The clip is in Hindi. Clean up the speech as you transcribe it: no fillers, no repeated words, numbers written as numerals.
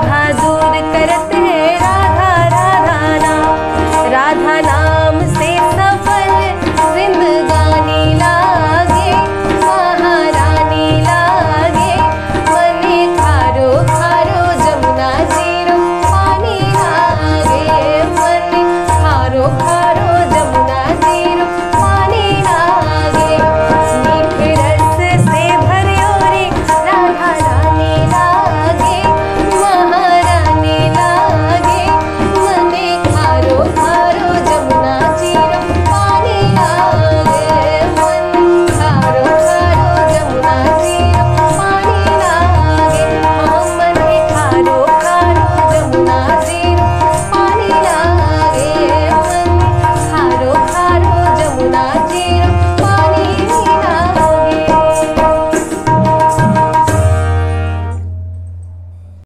राधा।